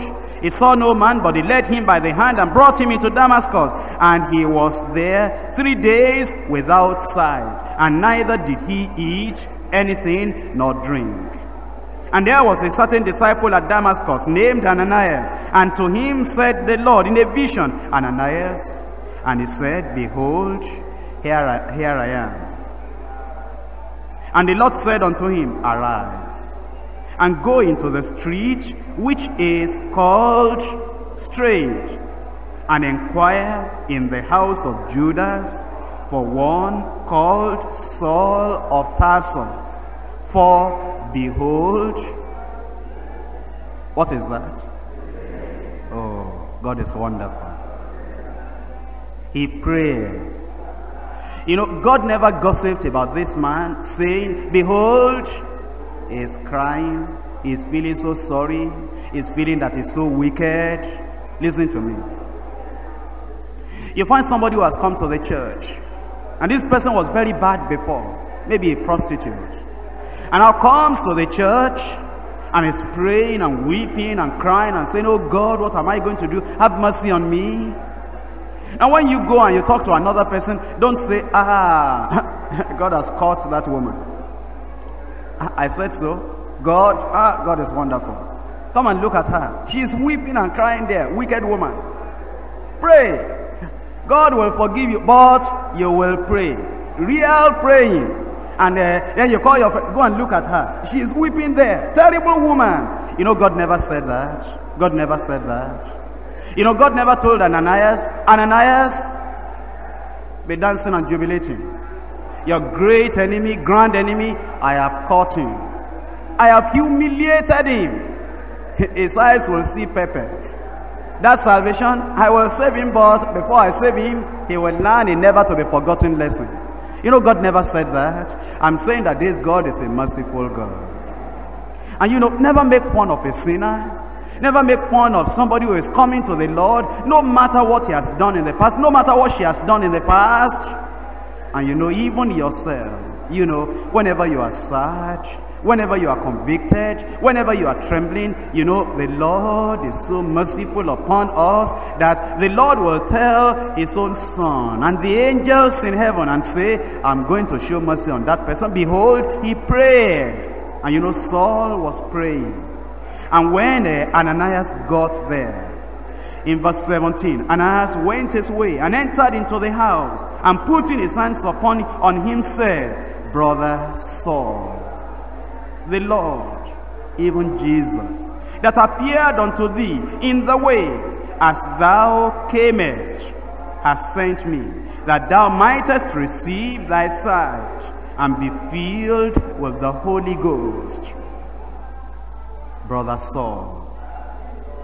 He saw no man, but he led him by the hand and brought him into Damascus. And he was there three days without sight, and neither did he eat anything nor drink. And there was a certain disciple at Damascus named Ananias, and to him said the Lord in a vision, Ananias. And he said, Behold, here I, here I am. And the Lord said unto him, Arise, and go into the street which is called Straight, and inquire in the house of Judas for one called Saul of Tarsus. For behold, what is that? Oh, God is wonderful. He prays. You know, God never gossiped about this man, saying, Behold, he's crying, he's feeling so sorry, he's feeling that he's so wicked. Listen to me. You find somebody who has come to the church, and this person was very bad before, maybe a prostitute. And now comes to the church and is praying and weeping and crying and saying, Oh God, what am I going to do? Have mercy on me. And when you go and you talk to another person, don't say, Ah, God has caught that woman. I said so. God, ah, God is wonderful. Come and look at her. She is weeping and crying there. Wicked woman. Pray. God will forgive you, but you will pray. Real praying. And uh, then you call your friend, go and look at her. She is weeping there. Terrible woman. You know, God never said that. God never said that. You know, God never told Ananias, Ananias, be dancing and jubilating. Your great enemy, grand enemy, I have caught him. I have humiliated him. His eyes will see pepper. That's salvation. I will save him, but before I save him, he will learn a never to be forgotten lesson. You know, God never said that. I'm saying that this God is a merciful God. And you know, never make fun of a sinner. Never make fun of somebody who is coming to the Lord, no matter what he has done in the past, no matter what she has done in the past. And you know, even yourself, you know, whenever you are sad, whenever you are convicted, whenever you are trembling, you know, the Lord is so merciful upon us that the Lord will tell his own son and the angels in heaven and say, I'm going to show mercy on that person. Behold, he prayed. And you know, Saul was praying. And when uh, Ananias got there, in verse seventeen, Ananias went his way and entered into the house, and putting his hands upon on him said, Brother Saul, the Lord, even Jesus, that appeared unto thee in the way as thou camest, has sent me, that thou mightest receive thy sight and be filled with the Holy Ghost. Brother Saul,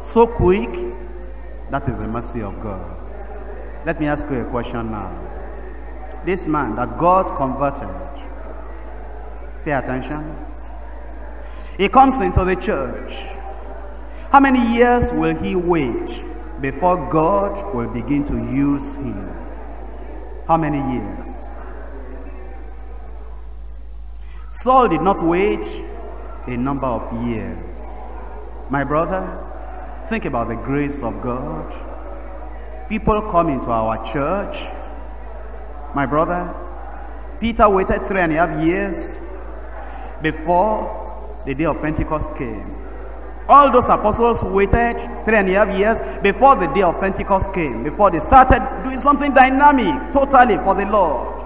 so quick, that is the mercy of God. Let me ask you a question now. This man that God converted, pay attention. He comes into the church. How many years will he wait before God will begin to use him? How many years? Saul did not wait a number of years. My brother, think about the grace of God. People come into our church. My brother, Peter waited three and a half years before the day of Pentecost came. All those apostles waited three and a half years before the day of Pentecost came, before they started doing something dynamic, totally for the Lord.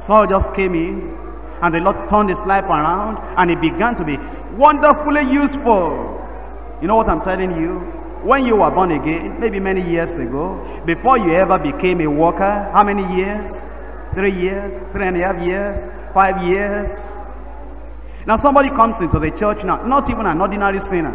Saul just came in, and the Lord turned his life around, and he began to be wonderfully useful. You know what I'm telling you? When you were born again, maybe many years ago, before you ever became a worker, how many years? Three years, three and a half years, five years. Now somebody comes into the church now, not even an ordinary sinner,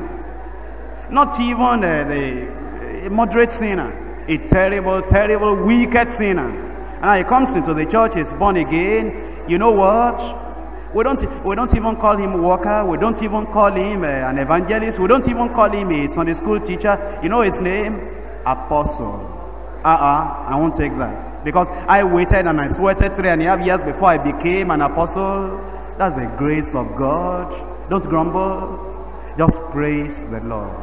not even uh, the, a moderate sinner, a terrible, terrible, wicked sinner. And now he comes into the church, he's born again. You know what? We don't, we don't even call him a worker. We don't even call him uh, an evangelist. We don't even call him a Sunday school teacher. You know his name? Apostle. Uh-uh, I won't take that. Because I waited and I sweated three and a half years before I became an apostle. That's the grace of God. Don't grumble. Just praise the Lord.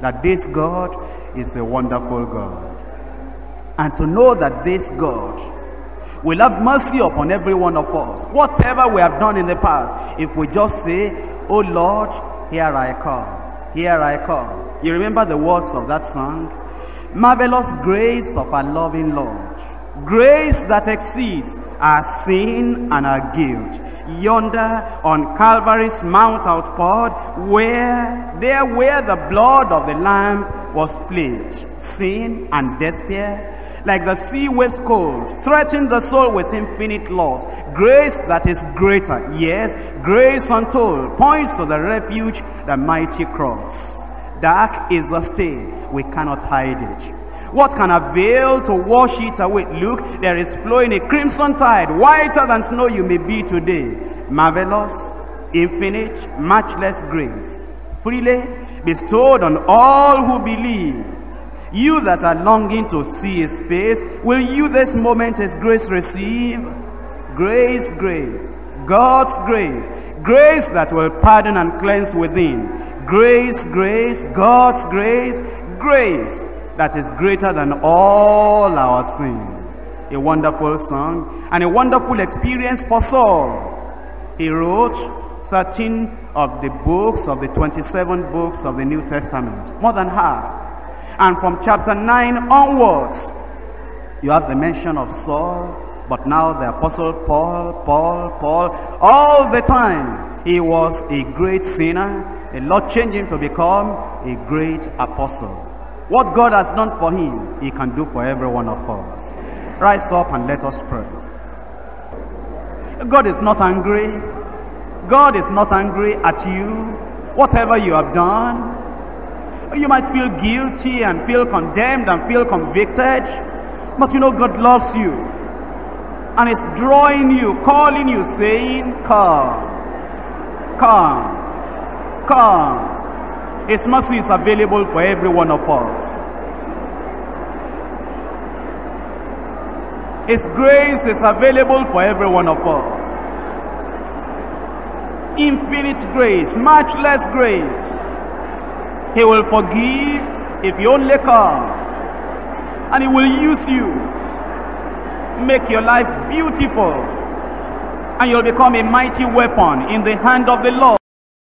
that this God is a wonderful God, and to know that this God will have mercy upon every one of us, whatever we have done in the past, if we just say, "Oh Lord, here I come, here I come." You remember the words of that song? Marvelous grace of our loving Lord, grace that exceeds our sin and our guilt, yonder on Calvary's mount outpoured, where there where the blood of the Lamb was pledged, sin and despair, like the sea waves cold, threatening the soul with infinite loss. Grace that is greater, yes, grace untold, points to the refuge, the mighty cross. Dark is the stain, we cannot hide it. What can avail to wash it away? Look, there is flowing a crimson tide, whiter than snow you may be today. Marvelous, infinite, matchless grace, freely bestowed on all who believe. You that are longing to see his face, will you this moment his grace receive? Grace, grace, God's grace, grace that will pardon and cleanse within. Grace, grace, God's grace, grace that is greater than all our sin. A wonderful song and a wonderful experience for Saul. He wrote thirteen of the books of the twenty-seven books of the New Testament, more than half. And from chapter nine onwards, you have the mention of Saul, but now the Apostle Paul, Paul, Paul, all the time. He was a great sinner. The Lord changed him to become a great apostle. What God has done for him, he can do for every one of us. Rise up and let us pray. God is not angry. God is not angry at you, whatever you have done. You might feel guilty and feel condemned and feel convicted, but you know God loves you and is drawing you, calling you, saying, "Come, come, come." His mercy is available for every one of us. His grace is available for every one of us. Infinite grace, matchless grace. He will forgive if you only come. And he will use you. Make your life beautiful. And you'll become a mighty weapon in the hand of the Lord.